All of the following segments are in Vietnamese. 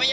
mày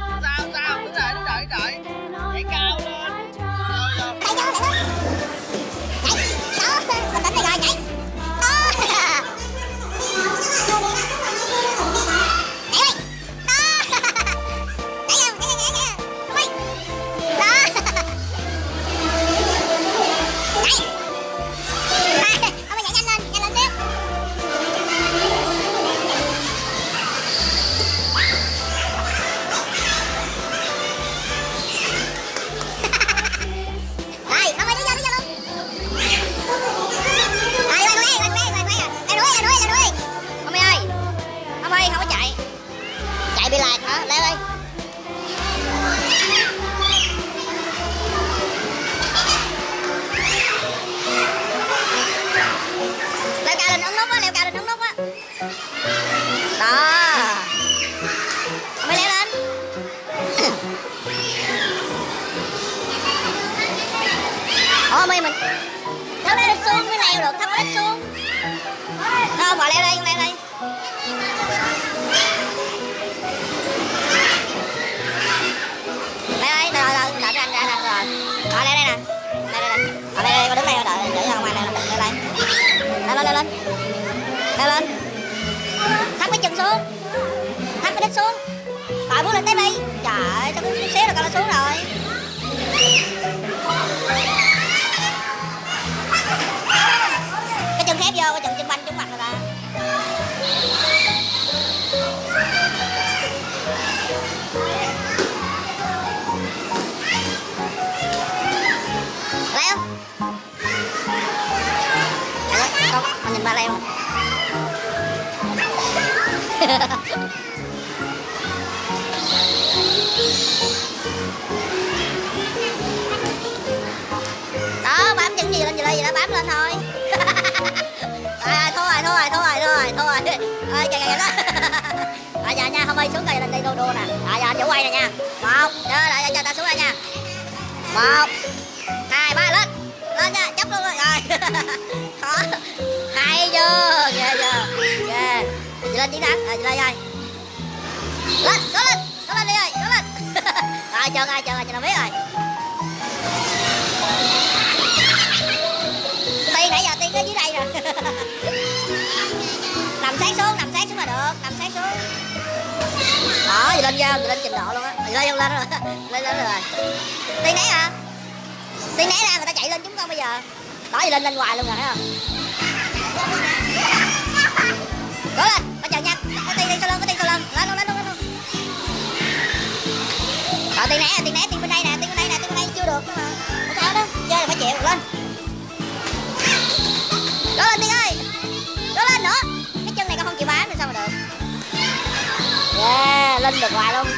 sao, đứng đợi, đứng đợi, đứng đợi. Nhảy cao lên. Rồi rồi. Nhảy. Đó, bình tĩnh đi rồi, nhảy. Lên sao được đó,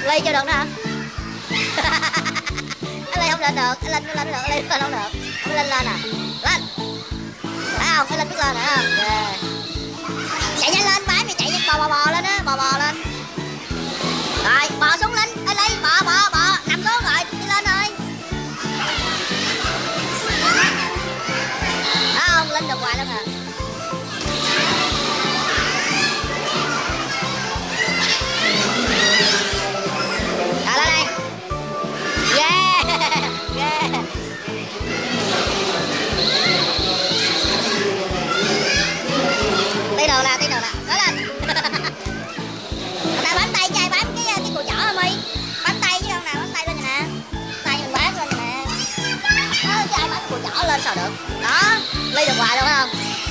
ly được hoài luôn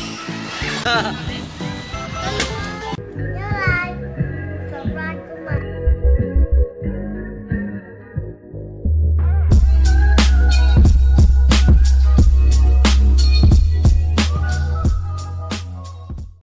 phải không?